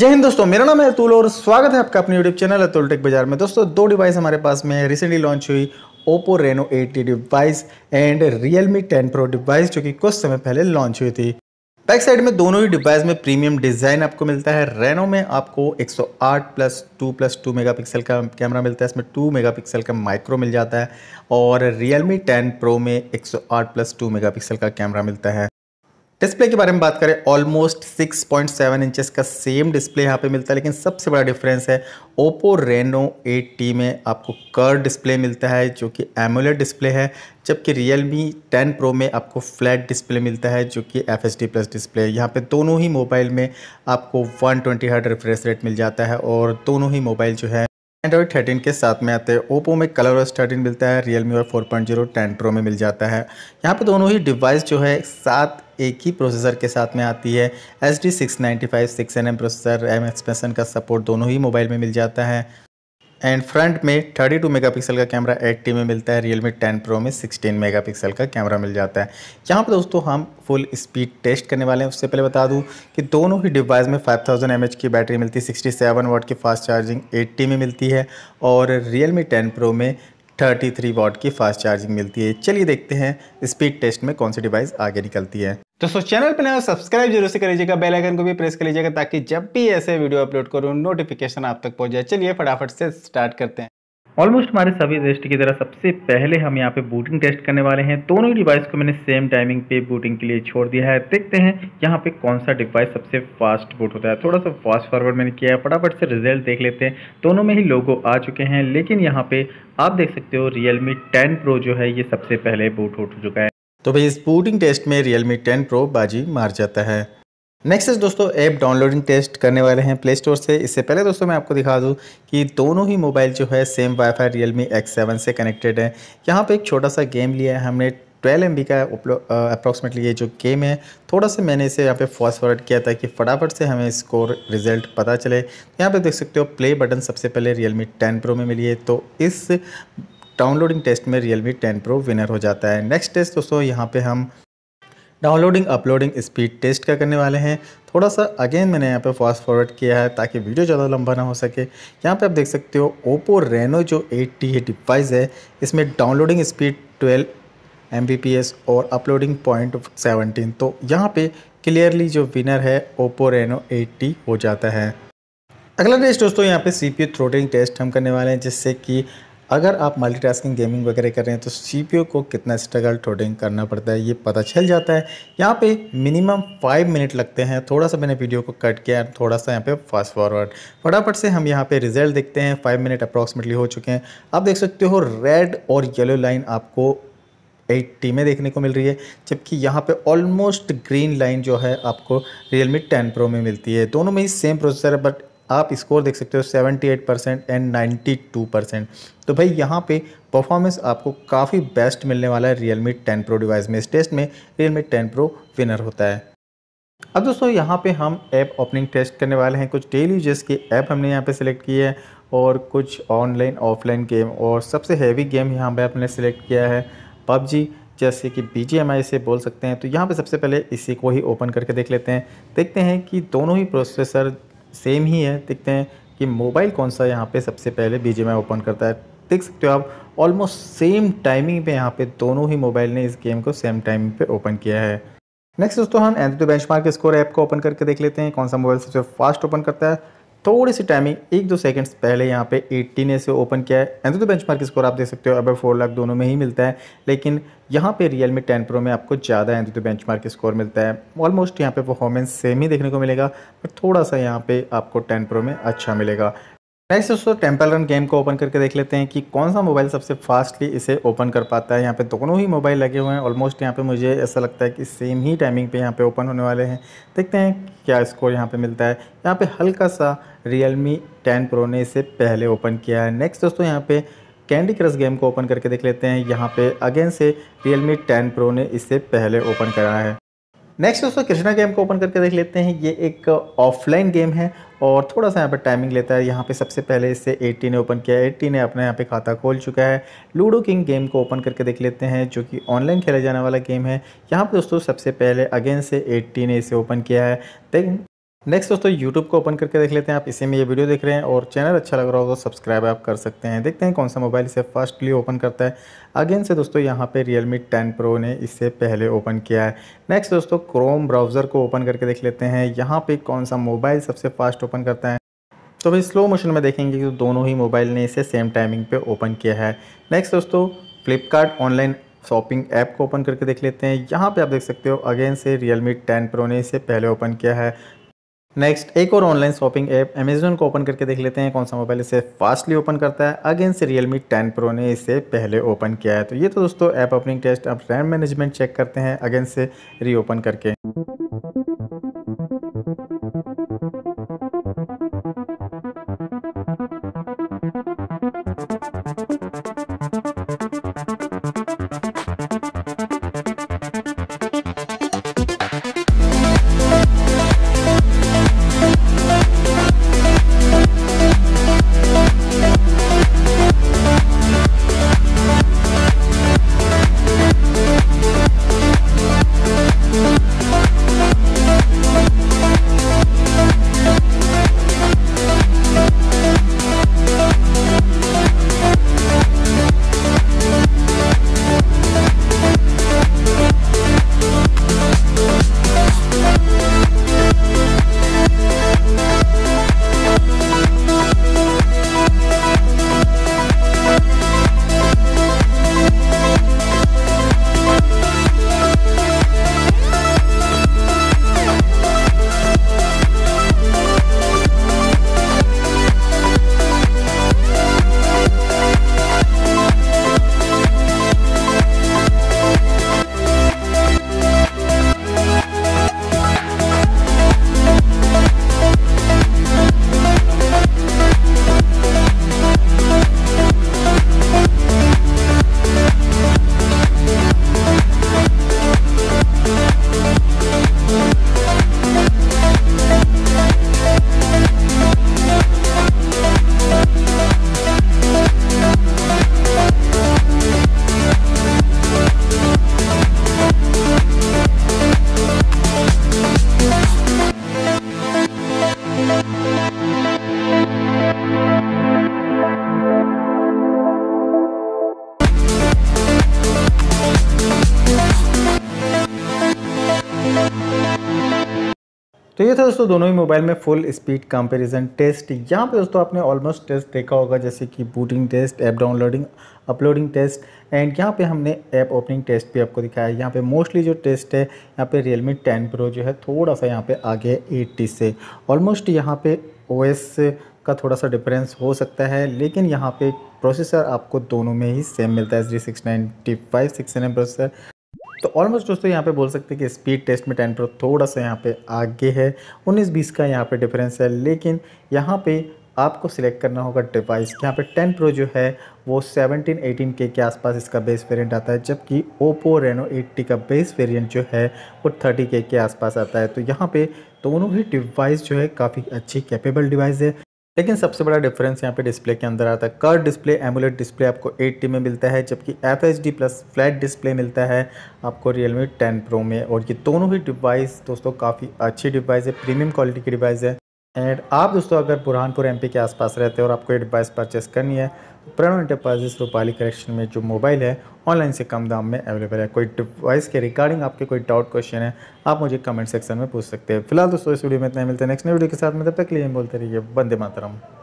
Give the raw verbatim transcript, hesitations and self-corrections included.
जय हिंद दोस्तों, मेरा नाम है अतुल और स्वागत है आपका अपने YouTube चैनल अतुल टेक बाजार में। दोस्तों, दो डिवाइस हमारे पास में रिसेंटली लॉन्च हुई, Oppo Reno eight T device and Realme ten Pro device, जो कि कुछ समय पहले लॉन्च हुई थी। बैक साइड में दोनों ही डिवाइस में प्रीमियम डिज़ाइन आपको मिलता है। Reno में आपको एक सौ आठ प्लस दो प्लस दो मेगापिक्सल का कैमरा मिलता है, इसमें दो मेगापिक्सल का माइक्रो मिल जाता है, और Realme टेन Pro में एक सौ आठ प्लस दो मेगापिक्सल का कैमरा मिलता है। डिस्प्ले के बारे में बात करें, almost six point seven inches का सेम डिस्प्ले यहाँ पे मिलता है, लेकिन सबसे बड़ा डिफरेंस है Oppo Reno एट टी में आपको कर्व डिस्प्ले मिलता है जो कि एमोलेड डिस्प्ले है, जबकि Realme टेन Pro में आपको फ्लैट डिस्प्ले मिलता है जो कि F H D plus display. यहाँ पे दोनों ही मोबाइल में आपको one twenty hertz refresh rate मिल जाता है और दोनों ही मोबाइल जो है एंड्रॉइड थर्टीन के साथ में आते हैं। Oppo में कलरओएस थर्टीन मिलता है, Realme और four point zero ten Pro में मिल जाता है। यहाँ पे दोनों ही डिवाइस जो है साथ एक ही प्रोसेसर के साथ में आती है। H D six ninety five six N M processor, M expansion का सपोर्ट दोनों ही मोबाइल में मिल जाता है। एंड फ्रंट में थर्टी टू मेगापिक्सल का कैमरा एट टी में मिलता है, Realme टेन Pro में सिक्सटीन मेगापिक्सल का कैमरा मिल जाता है। यहाँ पर दोस्तों हम फुल स्पीड टेस्ट करने वाले हैं। उससे पहले बता दूँ कि दोनों ही डिवाइस में फाइव थाउज़ेंड एमएच की बैटरी मिलती है, सिक्सटी सेवन वाट की फास्ट चार्जिंग एट टी में मिलती है और Realme टेन Pro में थर्टी थ्री वाट की फास्ट चार्जिंग मिलती है। चलिए देखते हैं स्पीड टेस्ट में कौन सी डिवाइस आगे निकलती है। दोस्तों, चैनल पर नया सब्सक्राइब जरूर से कर लीजिएगा, बेल आइकन को भी प्रेस कर लीजिएगा ताकि जब भी ऐसे वीडियो अपलोड करूँ नोटिफिकेशन आप तक पहुंच जाए। चलिए फटाफट से स्टार्ट करते हैं। ऑलमोस्ट हमारे सभी टेस्ट की तरह सबसे पहले हम यहाँ पे बूटिंग टेस्ट करने वाले हैं। दोनों डिवाइस को मैंने सेम टाइमिंग पे बूटिंग के लिए छोड़ दिया है। देखते हैं यहाँ पे कौन सा डिवाइस सबसे फास्ट बूट होता है। थोड़ा सा फास्ट फॉरवर्ड मैंने किया है, फटाफट से रिजल्ट देख लेते हैं। दोनों में ही लोगो आ चुके हैं, लेकिन यहाँ पे आप देख सकते हो Realme टेन Pro जो है ये सबसे पहले बूट हो चुका है। तो भाई इस बूटिंग टेस्ट में Realme टेन Pro बाजी मार जाता है। नेक्स्ट दोस्तों ऐप डाउनलोडिंग टेस्ट करने वाले हैं प्ले स्टोर से। इससे पहले दोस्तों मैं आपको दिखा दूं कि दोनों ही मोबाइल जो है same wifi Realme X seven से कनेक्टेड है। यहाँ पे एक छोटा सा गेम लिया है हमने, ट्वेल्व एम बी का अप्रॉक्सीमेटली ये जो गेम है। थोड़ा सा मैंने इसे यहाँ पे फास्ट फॉरवर्ड किया था कि फटाफट से हमें स्कोर रिजल्ट पता चले। यहाँ पर देख सकते हो प्ले बटन सबसे पहले Realme टेन Pro में मिली है, तो इस डाउनलोडिंग टेस्ट में Realme टेन Pro विनर हो जाता है। नेक्स्ट टेस्ट दोस्तों यहाँ पे हम डाउनलोडिंग अपलोडिंग स्पीड टेस्ट का करने वाले हैं। थोड़ा सा अगेन मैंने यहाँ पे फास्ट फॉरवर्ड किया है ताकि वीडियो ज़्यादा लंबा ना हो सके। यहाँ पे आप देख सकते हो Oppo Reno जो एट टी डिवाइस है इसमें downloading speed twelve M B P S और अपलोडिंग पॉइंट सेवनटीन, तो यहाँ पे क्लियरली जो विनर है Oppo Reno एट टी हो जाता है। अगला टेस्ट दोस्तों यहाँ पे C P U throttling test हम करने वाले हैं, जिससे कि अगर आप मल्टीटास्किंग गेमिंग वगैरह कर रहे हैं तो सीपीयू को कितना स्ट्रगल थ्रोटलिंग करना पड़ता है ये पता चल जाता है। यहाँ पे मिनिमम फाइव मिनट लगते हैं। थोड़ा सा मैंने वीडियो को कट किया, थोड़ा सा यहाँ पे फास्ट फॉरवर्ड। फटाफट से हम यहाँ पे रिजल्ट देखते हैं। फाइव मिनट अप्रॉक्सीमेटली हो चुके हैं। आप देख सकते हो रेड और येलो लाइन आपको एट टी में देखने को मिल रही है, जबकि यहाँ पे ऑलमोस्ट ग्रीन लाइन जो है आपको Realme टेन Pro में मिलती है। दोनों में ही सेम प्रोसेसर है, बट आप स्कोर देख सकते हो seventy eight percent and ninety two percent. तो भाई यहाँ पे परफॉर्मेंस आपको काफ़ी बेस्ट मिलने वाला है Realme टेन Pro डिवाइस में। इस टेस्ट में Realme टेन Pro विनर होता है। अब दोस्तों यहाँ पे हम ऐप ओपनिंग टेस्ट करने वाले हैं। कुछ डेली यूजर्स की ऐप हमने यहाँ पे सिलेक्ट की है और कुछ ऑनलाइन ऑफलाइन गेम, और सबसे हैवी गेम यहाँ पर आपने सिलेक्ट किया है पबजी, जैसे कि बी जी एम आई से बोल सकते हैं। तो यहाँ पर सबसे पहले इसी को ही ओपन करके देख लेते हैं। देखते हैं कि दोनों ही प्रोसेसर सेम ही है। देखते हैं कि मोबाइल कौन सा यहाँ पे सबसे पहले B G M I open करता है। देख सकते हो आप ऑलमोस्ट सेम टाइमिंग पे यहाँ पे दोनों ही मोबाइल ने इस गेम को सेम टाइमिंग पे ओपन किया है। नेक्स्ट दोस्तों हम AnTuTu बेंचमार्क स्कोर ऐप को ओपन करके देख लेते हैं कौन सा मोबाइल सबसे फास्ट ओपन करता है। थोड़ी सी टाइमिंग एक दो सेकंड्स पहले यहाँ पे एट्टी ने से ओपन किया है। AnTuTu बेंचमार्क स्कोर आप देख सकते हो अब फोर लाख दोनों में ही मिलता है, लेकिन यहाँ पे Realme टेन Pro में आपको ज़्यादा AnTuTu बेंचमार्क स्कोर मिलता है। ऑलमोस्ट यहाँ पे परफॉर्मेंस सेम ही देखने को मिलेगा, बट थोड़ा सा यहाँ पे आपको टेन Pro में अच्छा मिलेगा। नेक्स्ट दोस्तों टेम्पल रन गेम को ओपन करके देख लेते हैं कि कौन सा मोबाइल सबसे फास्टली इसे ओपन कर पाता है। यहाँ पे दोनों ही मोबाइल लगे हुए हैं। ऑलमोस्ट यहाँ पे मुझे ऐसा लगता है कि सेम ही टाइमिंग पे यहाँ पे ओपन होने वाले हैं। देखते हैं क्या स्कोर यहाँ पे मिलता है। यहाँ पे हल्का सा Realme टेन Pro ने इसे पहले ओपन किया है। नेक्स्ट दोस्तों यहाँ पे कैंडी क्रश गेम को ओपन करके देख लेते हैं। यहाँ पे अगेन से Realme टेन Pro ने इसे पहले ओपन करा है। नेक्स्ट दोस्तों कृष्णा गेम को ओपन करके देख लेते हैं। ये एक ऑफलाइन गेम है और थोड़ा सा यहाँ पर टाइमिंग लेता है। यहाँ पे सबसे पहले इसे एट्टी ने ओपन किया है। एट्टी ने अपना यहाँ पे खाता खोल चुका है। लूडो किंग गेम को ओपन करके देख लेते हैं, जो कि ऑनलाइन खेला जाने वाला गेम है। यहाँ पे दोस्तों सबसे पहले अगेन से एट्टी ने इसे ओपन किया है। देख नेक्स्ट दोस्तों YouTube को ओपन करके देख लेते हैं। आप इसी में ये वीडियो देख रहे हैं और चैनल अच्छा लग रहा हो तो सब्सक्राइब आप कर सकते हैं। देखते हैं कौन सा मोबाइल इसे फर्स्टली ओपन करता है। अगेन से दोस्तों यहाँ पे Realme टेन Pro ने इससे पहले ओपन किया है। नेक्स्ट दोस्तों क्रोम ब्राउज़र को ओपन करके देख लेते हैं, यहाँ पे कौन सा मोबाइल सबसे फास्ट ओपन करता है। तो भाई स्लो मोशन में देखेंगे कि दोनों ही मोबाइल ने इसे सेम टाइमिंग पर ओपन किया है। नेक्स्ट दोस्तों फ्लिपकार्ट ऑनलाइन शॉपिंग ऐप को ओपन करके देख लेते हैं। यहाँ पे आप देख सकते हो अगेन से Realme टेन Pro ने इससे पहले ओपन किया है। नेक्स्ट एक और ऑनलाइन शॉपिंग ऐप Amazon को ओपन करके देख लेते हैं, कौन सा मोबाइल इसे फास्टली ओपन करता है। अगेन से Realme टेन Pro ने इसे पहले ओपन किया है। तो ये तो दोस्तों ऐप ओपनिंग टेस्ट। अब रैम मैनेजमेंट चेक करते हैं अगेन से रीओपन करके। तो ये था दोस्तों दोनों ही मोबाइल में फुल स्पीड कंपैरिजन टेस्ट। यहाँ पे दोस्तों आपने ऑलमोस्ट टेस्ट देखा होगा, जैसे कि booting test, app downloading, uploading test, and यहाँ पे हमने ऐप ओपनिंग टेस्ट भी आपको दिखाया है। यहाँ पे मोस्टली जो टेस्ट है, यहाँ पे Realme टेन Pro जो है थोड़ा सा यहाँ पे आगे है एट टी से। ऑलमोस्ट यहाँ पे ओएस का थोड़ा सा डिफरेंस हो सकता है, लेकिन यहाँ पे प्रोसेसर आपको दोनों में ही सेम मिलता है, three six nine T five six nine processor. तो ऑलमोस्ट दोस्तों यहाँ पे बोल सकते हैं कि स्पीड टेस्ट में टेन Pro थोड़ा सा यहाँ पे आगे है, उन्नीस बीस का यहाँ पे डिफरेंस है। लेकिन यहाँ पे आपको सिलेक्ट करना होगा डिवाइस। यहाँ पे टेन Pro जो है वो सेवनटीन एटीन के के आसपास इसका बेस वेरिएंट आता है, जबकि Oppo रेनो एट टी का बेस वेरिएंट जो है वो थर्टी के के आसपास आता है। तो यहाँ पे दोनों ही डिवाइस जो है काफ़ी अच्छी कैपेबल डिवाइस है, लेकिन सबसे बड़ा डिफरेंस यहाँ पे डिस्प्ले के अंदर आता है। कर्व डिस्प्ले, एमुलेट डिस्प्ले आपको एट टी में मिलता है, जबकि F H D plus flat display मिलता है आपको Realme टेन Pro में। और ये दोनों ही डिवाइस दोस्तों काफ़ी अच्छी डिवाइस है, प्रीमियम क्वालिटी की डिवाइस है। एंड आप दोस्तों अगर बुरहानपुर एमपी के आसपास रहते हो और आपको ये डिवाइस परचेस करनी है तो प्रणव इंटरप्राइजेस रूपाली कलेक्शन में जो मोबाइल है ऑनलाइन से कम दाम में अवेलेबल है। कोई डिवाइस के रिगार्डिंग आपके कोई डाउट क्वेश्चन है आप मुझे कमेंट सेक्शन में पूछ सकते हैं। फिलहाल दोस्तों इस वीडियो में इतना ही, मिलते हैं नेक्स्ट वीडियो के साथ में। तब तक के लिए बोलते रहिए वंदे मातरम।